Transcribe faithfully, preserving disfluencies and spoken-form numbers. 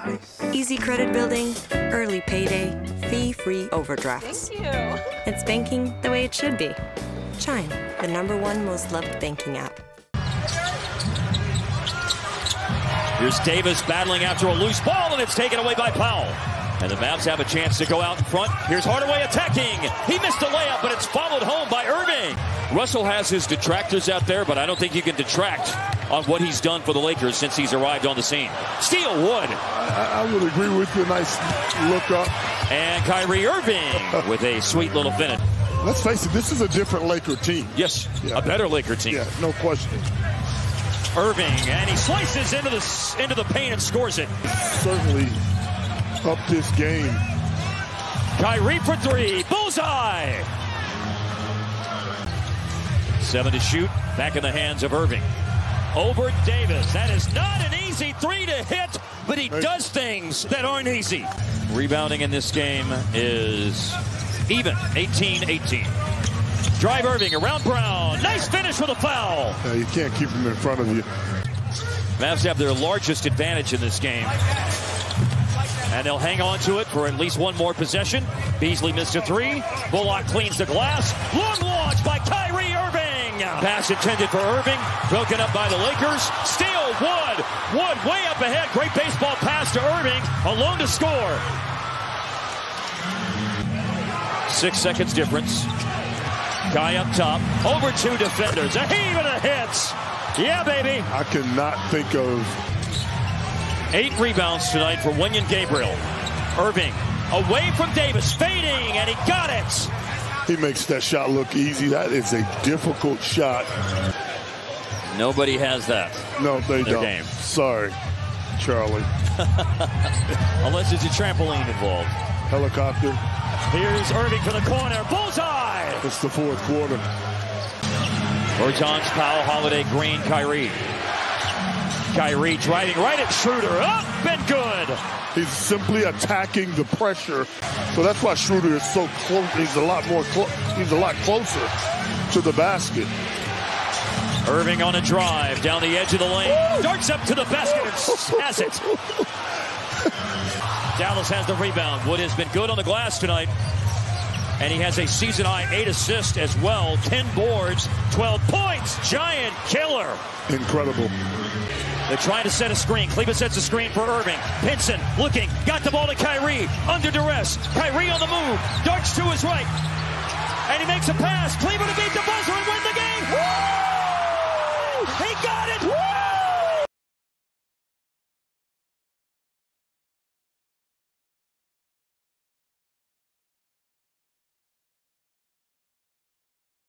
Nice. Easy credit building, early payday, fee-free overdrafts. Thank you. It's banking the way it should be. Chime, the number one most loved banking app. Here's Davis battling after a loose ball, and it's taken away by Powell. And the Mavs have a chance to go out in front. Here's Hardaway attacking. He missed a layup, but it's followed home by Irving. Russell has his detractors out there, but I don't think you can detract on what he's done for the Lakers since he's arrived on the scene. Steal Wood. I, I would agree with you. Nice look up. And Kyrie Irving with a sweet little finish. Let's face it, this is a different Laker team. Yes, yeah. A better Laker team. Yeah, no question. Irving, and he slices into the, into the paint and scores it. Certainly up this game. Kyrie for three, bullseye! Seven to shoot, back in the hands of Irving. Over Davis, that is not an easy three to hit, but he hey. does things that aren't easy. Rebounding in this game is even, eighteen eighteen. Drive Irving around Brown. Nice finish with a foul. Yeah, you can't keep him in front of you. Mavs have their largest advantage in this game. And they'll hang on to it for at least one more possession. Beasley missed a three. Bullock cleans the glass. Long launch by Kyrie Irving. Pass intended for Irving. Broken up by the Lakers. Steal Wood. Wood way up ahead. Great baseball pass to Irving. Alone to score. Six seconds difference. Guy up top, over two defenders, a heave and a hits. Yeah, baby. I cannot think of... Eight rebounds tonight for Wenyen Gabriel. Irving, away from Davis, fading, and he got it. He makes that shot look easy. That is a difficult shot. Nobody has that. No, they don't. Game. Sorry, Charlie. Unless there's a trampoline involved. Helicopter. Here's Irving for the corner, bullseye. It's the fourth quarter. Bertans, Powell, Holiday, Green, Kyrie. Kyrie driving right at Schroeder. Up and good. He's simply attacking the pressure. So that's why Schroeder is so close. He's a lot more close. He's a lot closer to the basket. Irving on a drive down the edge of the lane. Woo! Darts up to the basket and has it. Dallas has the rebound. Wood has been good on the glass tonight. And he has a season-high eight assists as well. Ten boards, twelve points. Giant killer. Incredible. They're trying to set a screen. Cleveland sets a screen for Irving. Pinson looking. Got the ball to Kyrie. Under duress. Kyrie on the move. Darts to his right. And he makes a pass. Cleveland to beat the buzzer and win the game. Woo! He got it. Woo!